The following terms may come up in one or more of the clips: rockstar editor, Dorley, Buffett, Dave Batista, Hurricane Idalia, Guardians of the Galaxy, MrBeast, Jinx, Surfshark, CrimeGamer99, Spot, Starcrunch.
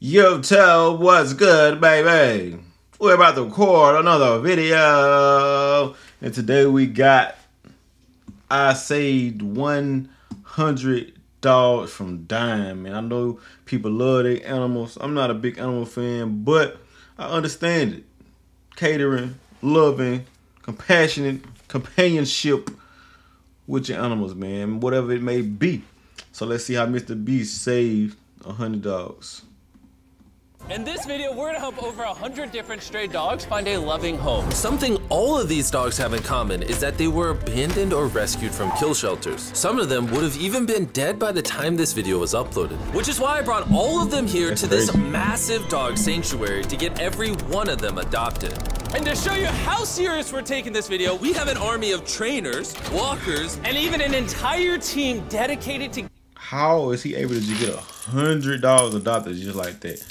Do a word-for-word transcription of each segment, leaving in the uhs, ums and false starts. Yo, tell what's good, baby? We're about to record another video, and today we got I saved one hundred dollars from dying, man. I know people love their animals. I'm not a big animal fan, but I understand it. Catering, loving, compassionate, companionship with your animals, man, whatever it may be. So let's see how MrBeast saved one hundred dollars. In this video, we're gonna help over one hundred different stray dogs find a loving home. Something all of these dogs have in common is that they were abandoned or rescued from kill shelters. Some of them would have even been dead by the time this video was uploaded, which is why I brought all of them here That's to crazy. this massive dog sanctuary to get every one of them adopted. And to show you how serious we're taking this video, we have an army of trainers, walkers, and even an entire team dedicated to... How is he able to just get one hundred dollars adopted just like that?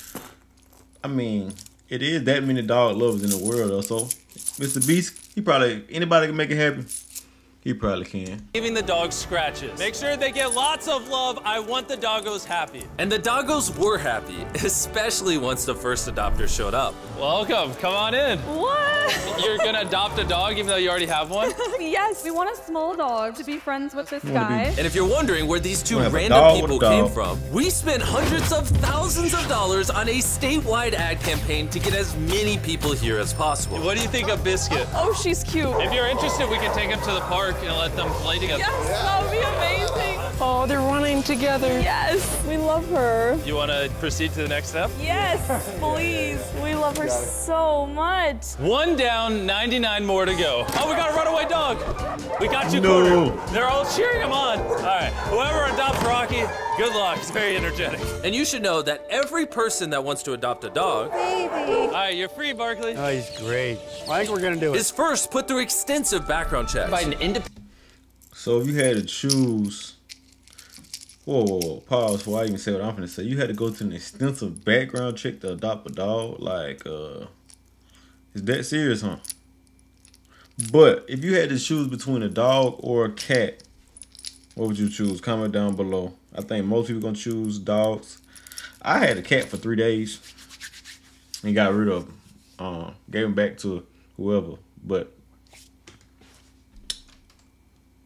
I mean, it is that many dog lovers in the world, though. So, MrBeast, he probably, anybody can make it happen. He probably can. Giving the dogs scratches. Make sure they get lots of love. I want the doggos happy. And the doggos were happy, especially once the first adopter showed up. Welcome, come on in. What? You're gonna adopt a dog even though you already have one? Yes, we want a small dog to be friends with this guy. And if you're wondering where these two random people came from, we spent hundreds of thousands of dollars on a statewide ad campaign to get as many people here as possible. What do you think of Biscuit? Oh, she's cute. If you're interested, we can take him to the park and let them play together. Yes, that would be amazing. Oh, they're running together. Yes, we love her. You want to proceed to the next step? Yes, please. We love her so much. One down, ninety-nine more to go. Oh, we got a runaway dog. We got you, no. Porter. They're all cheering him on. All right, whoever adopts Rocky, good luck. It's very energetic. And you should know that every person that wants to adopt a dog... Baby. All right, you're free, Barkley. Oh, he's great. I think we're going to do it. Is first put through extensive background checks. By an So if you had to choose, whoa, whoa, whoa, pause before I even say what I'm gonna say. You had to go through an extensive background check to adopt a dog. Like, uh, is that serious, huh? But if you had to choose between a dog or a cat, what would you choose? Comment down below. I think most people gonna choose dogs. I had a cat for three days and got rid of him. Um, gave him back to whoever, but.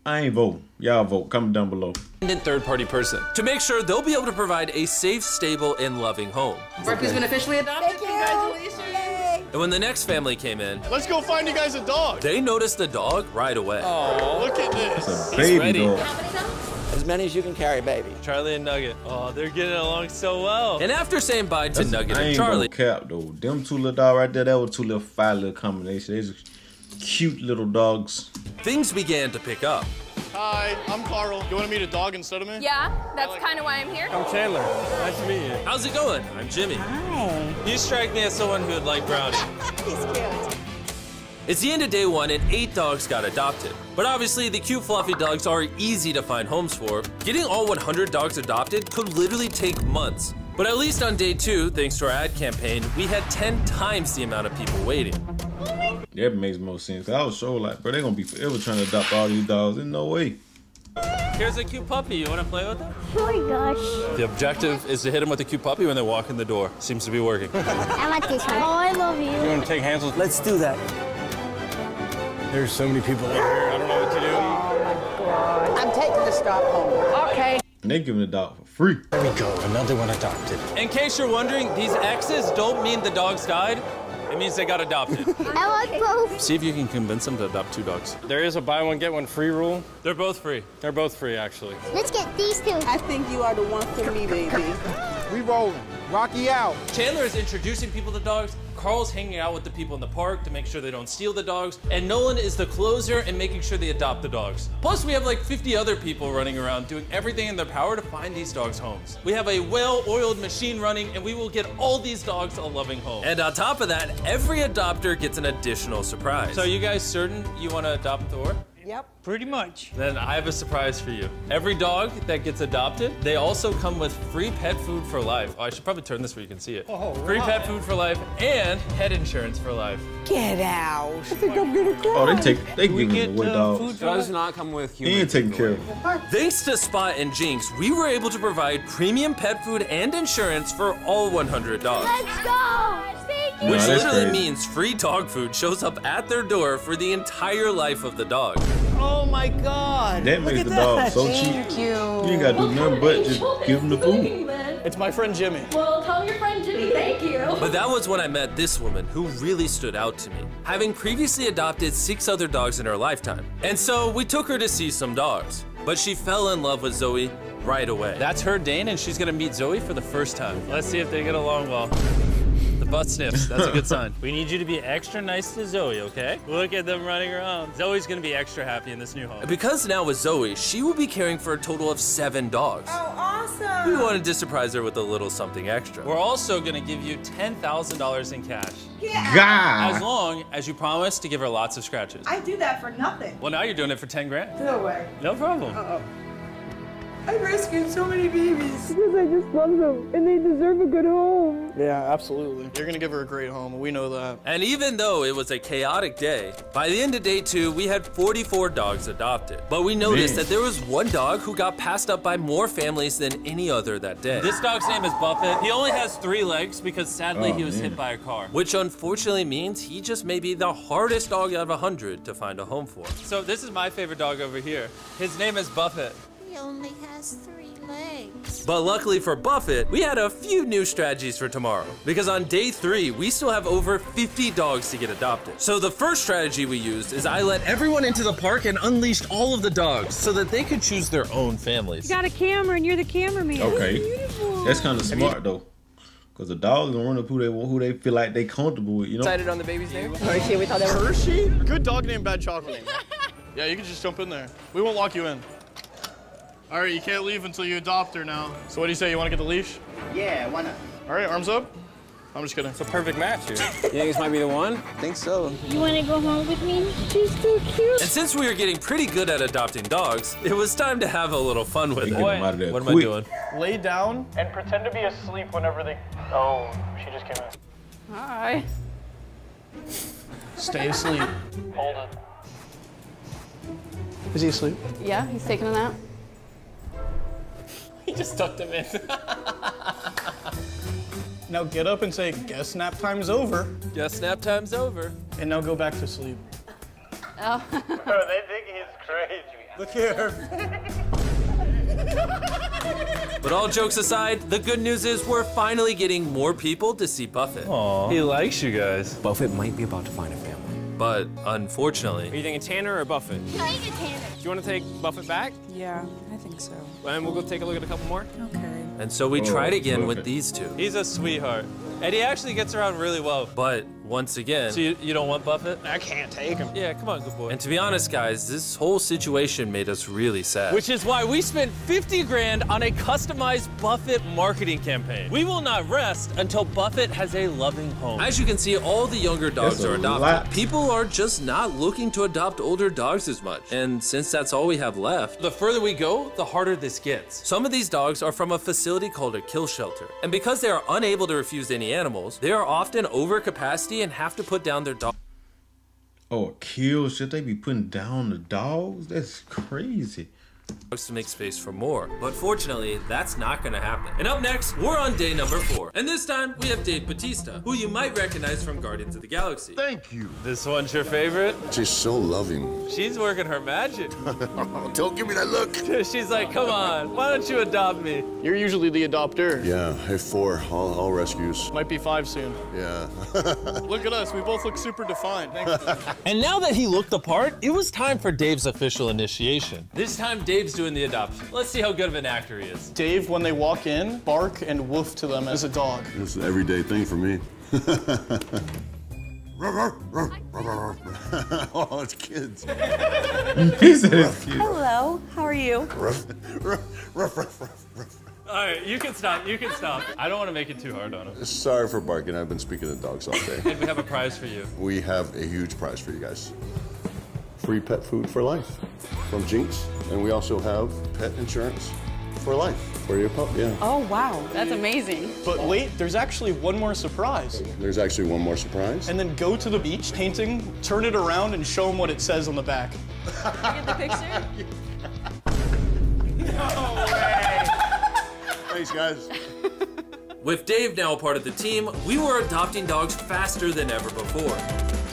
I ain't voting. Y'all vote. Comment down below. ...and third-party person to make sure they'll be able to provide a safe, stable, and loving home. Barkley's been officially adopted. Thank you. Congratulations. Yay. And when the next family came in... Let's go find you guys a dog. They noticed the dog right away. Oh, look at this. It's a baby dog. As many as you can carry, baby. Charlie and Nugget. Oh, they're getting along so well. And after saying bye to That's Nugget and Charlie... Cap, though. Them two little dogs right there, that was two little five little combination. They just cute little dogs. Things began to pick up. Hi, I'm Carl. You want to meet a dog instead of me? Yeah, that's like kind of why I'm here. I'm Chandler. Nice to meet you. How's it going? I'm Jimmy. Hi. You strike me as someone who would like Brownie. He's cute. It's the end of day one and eight dogs got adopted. But obviously the cute fluffy dogs are easy to find homes for. Getting all one hundred dogs adopted could literally take months. But at least on day two, thanks to our ad campaign, we had ten times the amount of people waiting. That makes more sense. I was so like, bro, they're gonna be forever trying to adopt all these dogs. There's no way. Here's a cute puppy. You wanna play with him? Oh my gosh. The objective is to hit him with a cute puppy when they walk in the door. Seems to be working. I like this one. Oh, I love you. You wanna take hands with? Let's do that. There's so many people out here. I don't know what to do. Oh my God. I'm taking this dog home. Okay. And they give him the dog for free. There we go. Another one adopted. In case you're wondering, these X's don't mean the dogs died. It means they got adopted. I like both. See if you can convince them to adopt two dogs. There is a buy one, get one free rule. They're both free. They're both free, actually. Let's get these two. I think you are the one for me, baby. We rolling. Rocky out. Chandler is introducing people to dogs. Carl's hanging out with the people in the park to make sure they don't steal the dogs. And Nolan is the closer and making sure they adopt the dogs. Plus, we have like fifty other people running around doing everything in their power to find these dogs' homes. We have a well-oiled machine running, and we will get all these dogs a loving home. And on top of that, every adopter gets an additional surprise. So are you guys certain you want to adopt Thor? Yep. Pretty much. Then I have a surprise for you. Every dog that gets adopted, they also come with free pet food for life. Oh, I should probably turn this where you can see it. Oh, free right. pet food for life and pet insurance for life. Get out. I think I'm going to cry. Oh, they take they give me away, dog. Dogs not come with human. He ain't taking care of them. Thanks to Spot and Jinx, we were able to provide premium pet food and insurance for all one hundred dogs. Let's go. Which no, literally crazy. means free dog food shows up at their door for the entire life of the dog. Oh my God! That Look makes the that. dog so cheap. Thank you. You ain't gotta do well, nothing but just give him the food. It's my friend Jimmy. Well, tell your friend Jimmy thank you. But that was when I met this woman who really stood out to me, having previously adopted six other dogs in her lifetime. And so we took her to see some dogs, but she fell in love with Zoe right away. That's her Dane, and she's gonna meet Zoe for the first time. Let's see if they get along well. Butt sniffs, that's a good sign. We need you to be extra nice to Zoe, okay? Look at them running around. Zoe's gonna be extra happy in this new home. Because now with Zoe, she will be caring for a total of seven dogs. Oh, awesome! We wanted to surprise her with a little something extra. We're also gonna give you ten thousand dollars in cash. Yeah! God. As long as you promise to give her lots of scratches. I do that for nothing. Well, now you're doing it for ten grand. No way. No problem. Uh-oh. I rescued so many babies. Because I just love them, and they deserve a good home. Yeah, absolutely. You're gonna give her a great home, we know that. And even though it was a chaotic day, by the end of day two, we had forty-four dogs adopted. But we noticed Man. that there was one dog who got passed up by more families than any other that day. This dog's name is Buffett. He only has three legs because sadly oh, he was man. hit by a car. Which unfortunately means he just may be the hardest dog out of one hundred to find a home for. So this is my favorite dog over here. His name is Buffett. He only has three legs. But luckily for Buffett, we had a few new strategies for tomorrow. Because on day three, we still have over fifty dogs to get adopted. So the first strategy we used is I let everyone into the park and unleashed all of the dogs so that they could choose their own families. You got a camera and you're the cameraman. Okay, that's kind of smart though. Because the dogs don't run up who they who they feel like they comfortable with, you know? Excited on the baby's name? Hershey, we thought that was Hershey? Good dog name, bad chocolate name. Yeah, you can just jump in there. We won't lock you in. All right, you can't leave until you adopt her now. So what do you say, you want to get the leash? Yeah, why not? All right, arms up. I'm just kidding. It's a perfect match here. You think this might be the one? I think so. You want to go home with me? She's so cute. And since we were getting pretty good at adopting dogs, it was time to have a little fun with it. What quick. am I doing? Lay down and pretend to be asleep whenever they... Oh, she just came in. Hi. Stay asleep. Hold it. Is he asleep? Yeah, he's taking a nap. He just tucked him in. Now get up and say, guess nap time's over. Guess nap time's over. And now go back to sleep. Oh. Bro, they think he's crazy. Look here. But all jokes aside, the good news is we're finally getting more people to see Buffett. Aww. He likes you guys. Buffett might be about to find a family. But unfortunately. Are you thinking Tanner or Buffett? I think it's Tanner. Do you want to take Buffett back? Yeah, I think so. And we'll go take a look at a couple more. Okay. And so we oh, tried again with these two. He's a sweetheart. And he actually gets around really well. But once again. So you, you don't want Buffett? I can't take him. Yeah, come on, good boy. And to be honest, guys, this whole situation made us really sad. Which is why we spent fifty grand on a customized Buffett marketing campaign. We will not rest until Buffett has a loving home. As you can see, all the younger dogs are adopted. Lot. People are just not looking to adopt older dogs as much. And since that's all we have left, the further we go, the harder this gets. Some of these dogs are from a facility called a kill shelter. And because they are unable to refuse any animals, they are often over capacity and have to put down their dog. Oh, kill shit, they be putting down the dogs? That's crazy. To make space for more, but fortunately that's not gonna happen. And up next, we're on day number four, and this time we have Dave Batista, who you might recognize from Guardians of the Galaxy. Thank you. This one's your favorite? She's so loving. She's working her magic. Don't give me that look. She's like, come on, why don't you adopt me? You're usually the adopter. Yeah, I have four, all, all rescues. Might be five soon. Yeah. Look at us, we both look super defined. And now that he looked the part, it was time for Dave's official initiation. This time Dave Dave's doing the adoption. Let's see how good of an actor he is. Dave, when they walk in, bark and woof to them as a dog. It's an everyday thing for me. Oh, it's kids. Hello, how are you? All right, you can stop, you can stop. I don't want to make it too hard on him. Sorry for barking, I've been speaking to dogs all day. And we have a prize for you. We have a huge prize for you guys. free pet food for life from Jinx, and we also have pet insurance for life for your pup. Yeah. Oh wow, that's amazing. But wait, there's actually one more surprise. There's actually one more surprise. And then go to the beach painting, turn it around, and show them what it says on the back. Did I get the picture? No way! Thanks, guys. With Dave now a part of the team, we were adopting dogs faster than ever before.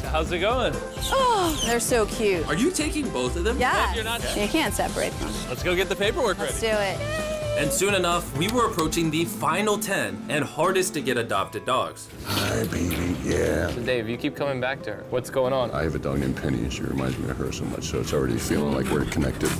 How's it going? Oh, they're so cute. Are you taking both of them? Yeah. You're not... You can't separate them. Let's go get the paperwork Let's ready. Let's do it. And soon enough, we were approaching the final ten and hardest to get adopted dogs. Hi, baby, yeah. So Dave, you keep coming back to her. What's going on? I have a dog named Penny, and she reminds me of her so much, so it's already feeling like we're connected.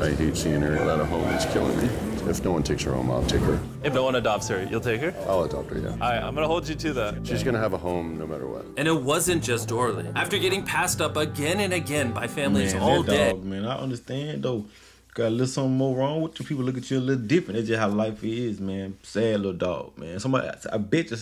I hate seeing her without a home. It's killing me. If no one takes her home, I'll take her. If no one adopts her, you'll take her? I'll adopt her, yeah. All right, I'm gonna hold you to that. She's gonna have a home no matter what. And it wasn't just Orly. After getting passed up again and again by families man, all that day. Dog, man, I understand though. Got a little something more wrong with you. People look at you a little different. That's just how life is, man. Sad little dog, man. Somebody, I bet you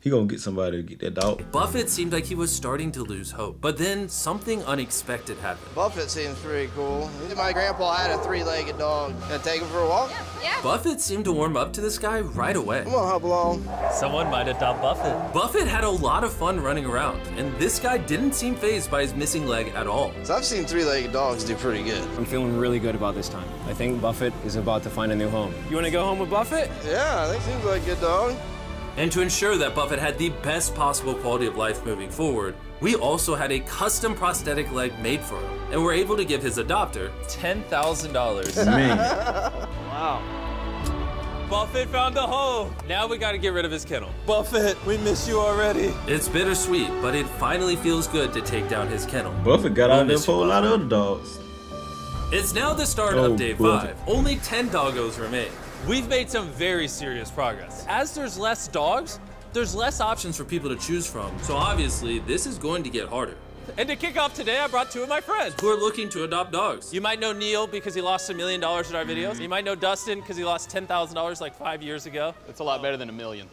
he gonna get somebody to get that dog. Buffett seemed like he was starting to lose hope, but then something unexpected happened. Buffett seems pretty cool. My grandpa had a three-legged dog. Gonna take him for a walk? Yeah, yeah. Buffett seemed to warm up to this guy right away. Come on, hop along. Someone might adopt Buffett. Buffett had a lot of fun running around, and this guy didn't seem fazed by his missing leg at all. So I've seen three-legged dogs do pretty good. I'm feeling really good about this time. I think Buffett is about to find a new home. You wanna go home with Buffett? Yeah, that seems like a good dog. And to ensure that Buffett had the best possible quality of life moving forward, we also had a custom prosthetic leg made for him, and were able to give his adopter ten thousand dollars. Man. Wow. Buffett found a home. Now we gotta get rid of his kennel. Buffett, we miss you already. It's bittersweet, but it finally feels good to take down his kennel. Buffett got out there for a lot of other dogs. It's now the start oh, of day Buffett. five. Only ten doggos remain. We've made some very serious progress. As there's less dogs, there's less options for people to choose from, so obviously this is going to get harder. And to kick off today, I brought two of my friends who are looking to adopt dogs. You might know Neil because he lost a million dollars in our videos. You might know Dustin because he lost ten thousand dollars like five years ago. It's a lot better than a million.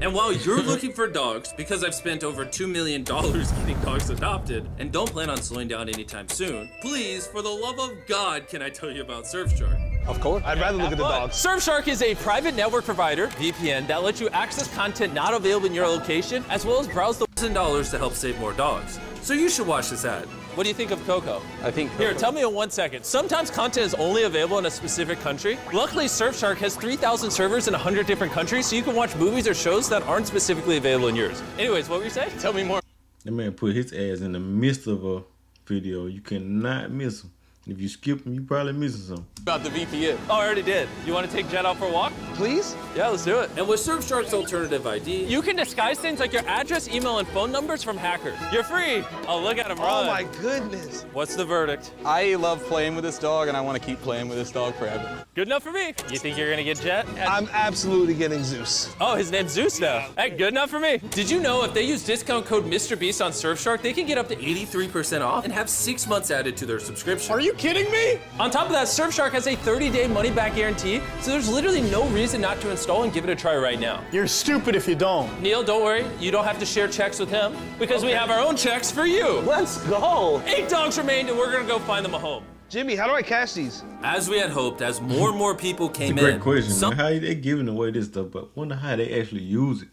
And while you're looking for dogs, because I've spent over two million dollars getting dogs adopted and don't plan on slowing down anytime soon, please, for the love of God, can I tell you about Surfshark? Of course. I'd rather look at the dogs. Surfshark is a private network provider, V P N, that lets you access content not available in your location, as well as browse the one thousand dollars to help save more dogs. So you should watch this ad. What do you think of Coco? I think Coco. Here, tell me in one second. Sometimes content is only available in a specific country. Luckily, Surfshark has three thousand servers in one hundred different countries, so you can watch movies or shows that aren't specifically available in yours. Anyways, what were you saying? Tell me more. That man put his ass in the midst of a video. You cannot miss him. If you skip them, you probably missing some. About the V P N. Oh, I already did. You want to take Jet out for a walk? Please? Yeah, let's do it. And with Surfshark's alternative I D, you can disguise things like your address, email, and phone numbers from hackers. You're free. Oh, look at him run. Oh my goodness. What's the verdict? I love playing with this dog, and I want to keep playing with this dog forever. Good enough for me. You think you're gonna get Jet? I'm absolutely getting Zeus. Oh, his name's Zeus now. Hey, good enough for me. Did you know if they use discount code MrBeast on Surfshark, they can get up to eighty-three percent off and have six months added to their subscription? Are you kidding me? On top of that, Surfshark has a thirty-day money-back guarantee, so there's literally no reason not to install and give it a try right now. You're stupid if you don't. Neil, don't worry. You don't have to share checks with him because okay. we have our own checks for you. Let's go. Eight dogs remain, and we're gonna go find them a home. Jimmy, how do I cash these? As we had hoped, as more and more people came That's a great in, question. Some how they giving away this stuff, but wonder how they actually use it.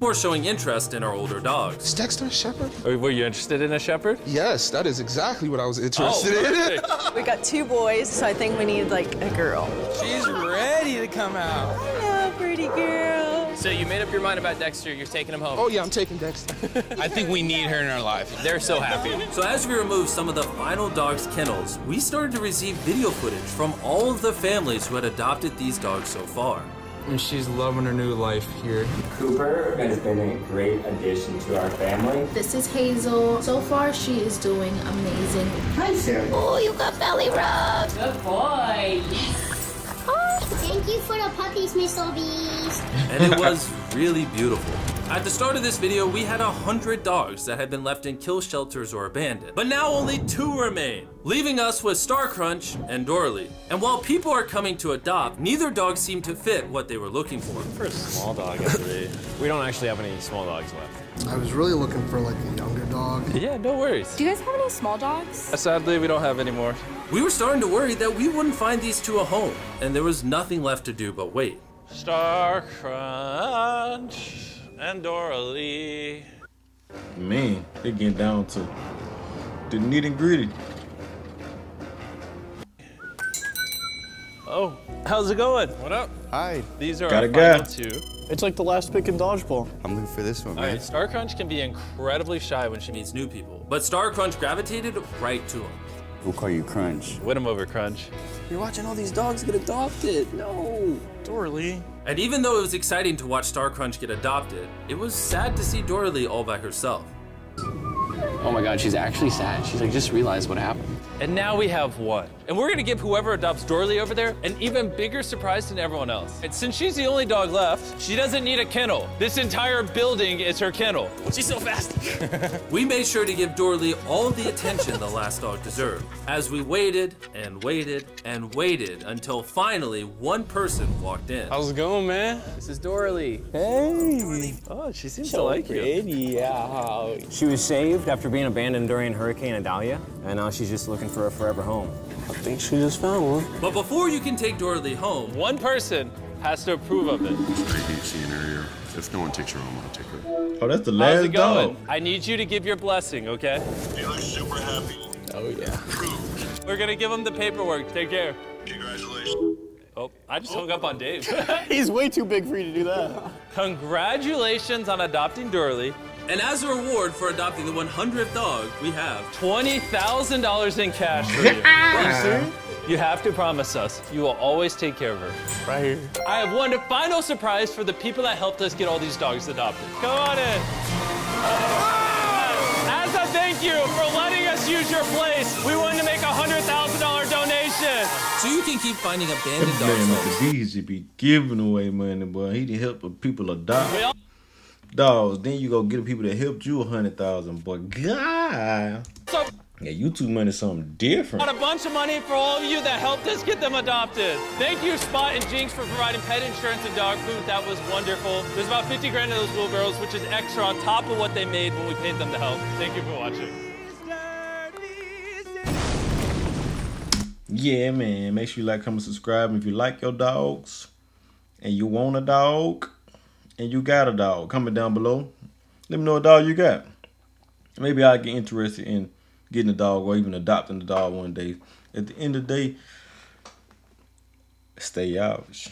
More showing interest in our older dogs. Is Dexter a shepherd? Were you interested in a shepherd? Yes, that is exactly what I was interested oh, in. We got two boys, so I think we need like a girl. She's ready to come out. Hello, pretty girl. So you made up your mind about Dexter. You're taking him home. Oh yeah, I'm taking Dexter. I think we need her in our life. They're so happy. So as we removed some of the final dogs' kennels, we started to receive video footage from all of the families who had adopted these dogs so far. And she's loving her new life here. Cooper has been a great addition to our family. This is Hazel. So far, she is doing amazing. Hi, Sarah. Oh, you got belly rubbed. Good boy. Yes. Oh, thank you for the puppies, Mister Beast. And it was really beautiful. At the start of this video, we had one hundred dogs that had been left in kill shelters or abandoned, but now only two remain, leaving us with Starcrunch and Dorley. And while people are coming to adopt, neither dog seemed to fit what they were looking for. For a small dog, actually. We don't actually have any small dogs left. I was really looking for like a younger dog. Yeah, no worries. Do you guys have any small dogs? Uh, sadly, we don't have any more. We were starting to worry that we wouldn't find these two a home, and there was nothing left to do but wait. Starcrunch and Dorley. Man, they get down to the nitty and gritty. Oh, how's it going? What up? Hi. These are Got our final two. It's like the last pick in dodgeball. I'm looking for this one, man. All right, Starcrunch can be incredibly shy when she meets new people, but Starcrunch gravitated right to him. We'll call you Crunch. Win him over, Crunch. You're watching all these dogs get adopted. No, Dorley. And even though it was exciting to watch Starcrunch get adopted, it was sad to see Dorley all by herself. Oh my God, she's actually sad. She's like, just realized what happened. And now we have one. And we're gonna give whoever adopts Dorley over there an even bigger surprise than everyone else. And since she's the only dog left, she doesn't need a kennel. This entire building is her kennel. She's so fast. We made sure to give Dorley all the attention the last dog deserved, as we waited and waited and waited until finally one person walked in. How's it going, man? This is Dorley. Hey. Dorley. Oh, she seems so to like pretty. you. Yeah. She was saved after being abandoned during Hurricane Idalia, and now she's just looking for a forever home. I think she just found one. But before you can take Dorley home, one person has to approve of it. I hate seeing her here. If no one takes her home, I'll take her. Oh, that's the last dog. I need you to give your blessing, okay? You look super happy. Oh, yeah. Approved. We're gonna give him the paperwork. Take care. Congratulations. Oh, I just oh. hung up on Dave. He's way too big for you to do that. Congratulations on adopting Dorley. And as a reward for adopting the one hundredth dog, we have twenty thousand dollars in cash for you. Are you serious? You have to promise us you will always take care of her. Right here. I have one final surprise for the people that helped us get all these dogs adopted. Come on in. Oh! As a thank you for letting us use your place, we wanted to make a one hundred thousand dollar donation. So you can keep finding abandoned dogs. Man, the bees should be giving away money, boy. He didn't help people adopt dogs, then you go get people that helped you a hundred thousand, but God, so, yeah, YouTube money is something different. Got a bunch of money for all of you that helped us get them adopted. Thank you, Spot and Jinx, for providing pet insurance and dog food. That was wonderful. There's about fifty grand in those wheelbarrows, which is extra on top of what they made when we paid them to help. Thank you for watching. Yeah, man, make sure you like, comment, subscribe. If you like your dogs and you want a dog, and you got a dog, comment down below. Let me know what dog you got. Maybe I'll get interested in getting a dog or even adopting a dog one day. At the end of the day, stay out.